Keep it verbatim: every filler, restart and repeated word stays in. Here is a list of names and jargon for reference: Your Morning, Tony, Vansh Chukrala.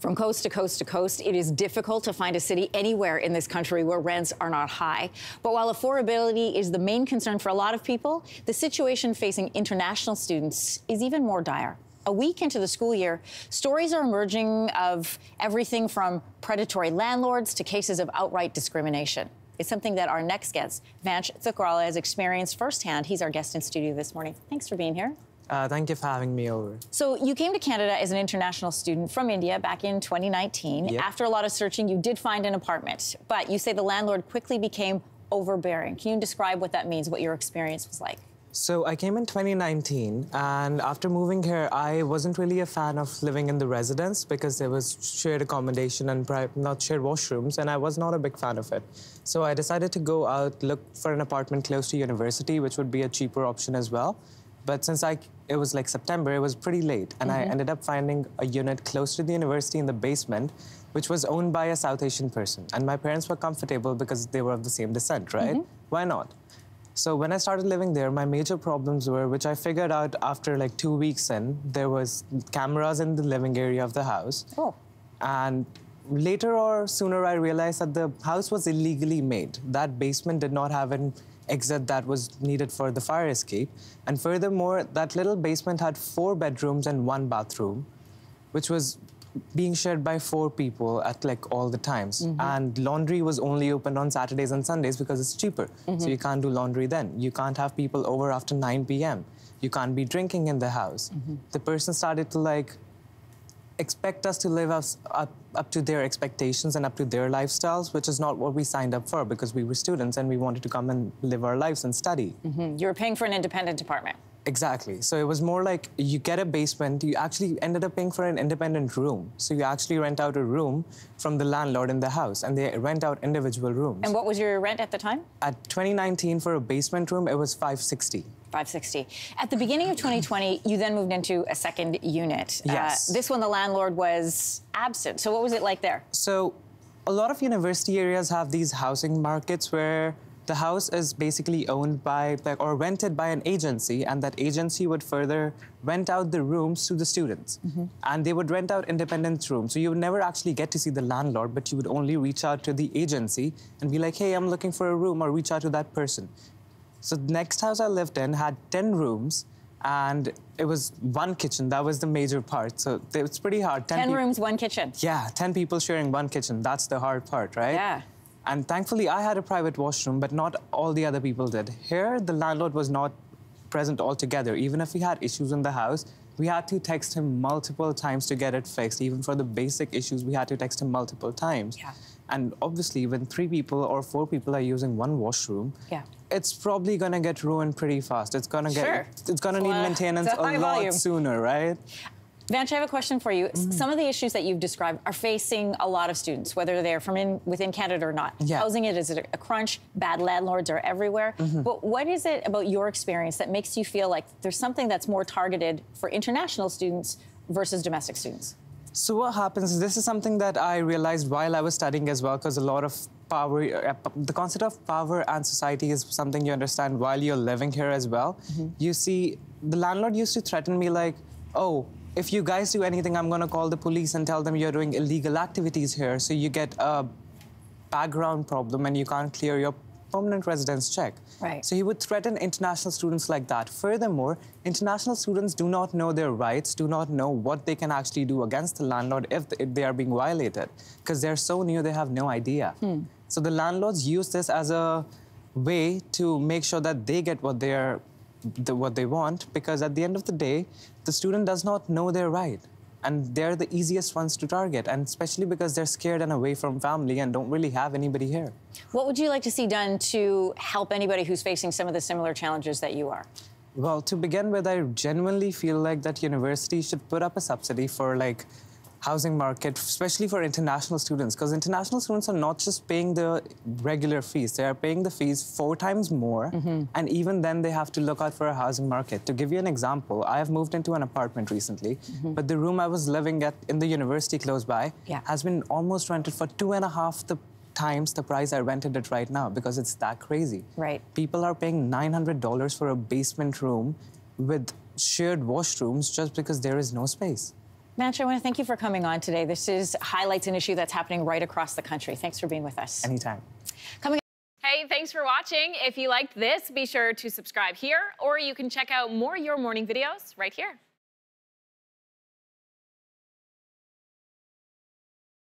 From coast to coast to coast, it is difficult to find a city anywhere in this country where rents are not high. But while affordability is the main concern for a lot of people, the situation facing international students is even more dire. A week into the school year, stories are emerging of everything from predatory landlords to cases of outright discrimination. It's something that our next guest, Vansh Chukrala, has experienced firsthand. He's our guest in studio this morning. Thanks for being here. Uh, thank you for having me over. So you came to Canada as an international student from India back in twenty nineteen. Yep. After a lot of searching, you did find an apartment, but you say the landlord quickly became overbearing. Can you describe what that means, what your experience was like? So I came in twenty nineteen, and after moving here, I wasn't really a fan of living in the residence because there was shared accommodation and not shared washrooms, and I was not a big fan of it. So I decided to go out, look for an apartment close to university, which would be a cheaper option as well. But since I, it was like September, it was pretty late, and mm-hmm. I ended up finding a unit close to the university in the basement, which was owned by a South Asian person. And my parents were comfortable because they were of the same descent, right? Mm-hmm. Why not? So when I started living there, my major problems were, which I figured out after like two weeks in, there was cameras in the living area of the house. Oh. And later or sooner, I realized that the house was illegally made. That basement did not have an exit that was needed for the fire escape. And furthermore, that little basement had four bedrooms and one bathroom, which was being shared by four people at like all the times. Mm-hmm. And laundry was only open on Saturdays and Sundays because it's cheaper. Mm-hmm. So you can't do laundry then. You can't have people over after nine p m You can't be drinking in the house. Mm-hmm. The person started to like expect us to live us up, up to their expectations and up to their lifestyles, which is not what we signed up for because we were students and we wanted to come and live our lives and study. Mm-hmm. You were paying for an independent apartment. Exactly. So it was more like you get a basement, you actually ended up paying for an independent room. So you actually rent out a room from the landlord in the house, and they rent out individual rooms. And what was your rent at the time? At twenty nineteen, for a basement room, it was five sixty. five sixty. At the beginning of twenty twenty, you then moved into a second unit. Yes. Uh, this one, the landlord was absent. So what was it like there? So a lot of university areas have these housing markets where the house is basically owned by like, or rented by an agency, and that agency would further rent out the rooms to the students. Mm-hmm. And they would rent out independent rooms. So you would never actually get to see the landlord, but you would only reach out to the agency and be like, hey, I'm looking for a room, or reach out to that person. So the next house I lived in had ten rooms, and it was one kitchen. That was the major part. So it's pretty hard. ten, ten rooms, one kitchen. Yeah, ten people sharing one kitchen. That's the hard part, right? Yeah. And thankfully, I had a private washroom, but not all the other people did. Here, the landlord was not present altogether. Even if we had issues in the house, we had to text him multiple times to get it fixed. Even for the basic issues, we had to text him multiple times. Yeah. And obviously, when three people or four people are using one washroom, yeah. it's probably going to get ruined pretty fast. It's going to get sure. it's going to need maintenance a lot volume. sooner, right? Vansh, I have a question for you. Mm. Some of the issues that you've described are facing a lot of students, whether they're from in, within Canada or not. Yeah. Housing it is a crunch, bad landlords are everywhere. Mm-hmm. But what is it about your experience that makes you feel like there's something that's more targeted for international students versus domestic students? So what happens is, this is something that I realized while I was studying as well, because a lot of power, the concept of power and society is something you understand while you're living here as well. Mm-hmm. You see, the landlord used to threaten me like, oh, if you guys do anything, I'm going to call the police and tell them you're doing illegal activities here, so you get a background problem and you can't clear your permanent residence check. Right. So he would threaten international students like that. Furthermore, international students do not know their rights, do not know what they can actually do against the landlord if they are being violated, because they're so new, they have no idea. Hmm. So the landlords use this as a way to make sure that they get what they're The, what they want, because at the end of the day, the student does not know their right, and they're the easiest ones to target, and especially because they're scared and away from family and don't really have anybody here. What would you like to see done to help anybody who's facing some of the similar challenges that you are? Well, to begin with, I genuinely feel like that universities should put up a subsidy for like housing market, especially for international students, because international students are not just paying the regular fees, they are paying the fees four times more, mm-hmm. and even then they have to look out for a housing market. To give you an example, I have moved into an apartment recently, mm-hmm. but the room I was living at in the university close by yeah. has been almost rented for two and a half the times the price I rented it right now, because it's that crazy. Right. People are paying nine hundred dollars for a basement room with shared washrooms just because there is no space. Vansh, I want to thank you for coming on today. This is highlights an issue that's happening right across the country. Thanks for being with us. Anytime. Coming Hey, thanks for watching. If you liked this, be sure to subscribe here, or you can check out more Your Morning videos right here.